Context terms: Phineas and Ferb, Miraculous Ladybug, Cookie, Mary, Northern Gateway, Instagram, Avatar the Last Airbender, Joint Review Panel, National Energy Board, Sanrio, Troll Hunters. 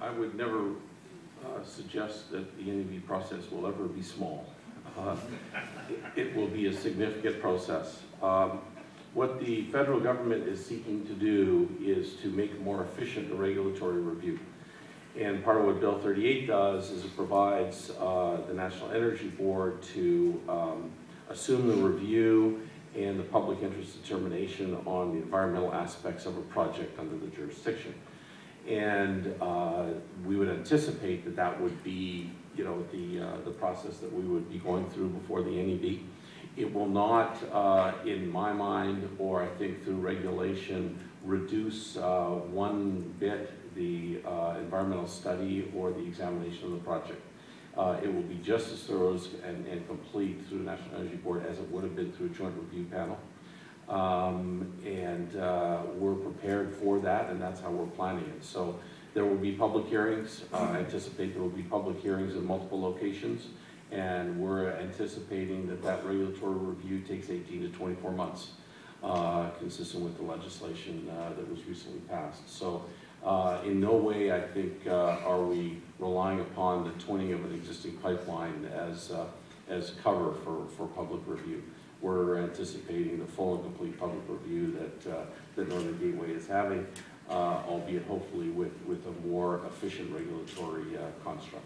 I would never suggest that the NEB process will ever be small. It will be a significant process. What the federal government is seeking to do is to make a more efficient regulatory review. And part of what Bill 38 does is it provides the National Energy Board to assume the review and the public interest determination on the environmental aspects of a project under the jurisdiction. And we would anticipate that that would be, you know, the process that we would be going through before the NEB. It will not, in my mind, or I think through regulation, reduce one bit the environmental study or the examination of the project. It will be just as thorough and complete through the National Energy Board as it would have been through a Joint Review Panel. We're prepared for that, and that's how we're planning it. So there will be public hearings. I anticipate there will be public hearings in multiple locations, and we're anticipating that that regulatory review takes 18 to 24 months, consistent with the legislation that was recently passed. So in no way, I think, are we relying upon the twinning of an existing pipeline as cover for public review. We're anticipating the full and complete public review that the Northern Gateway is having, albeit hopefully with a more efficient regulatory construct.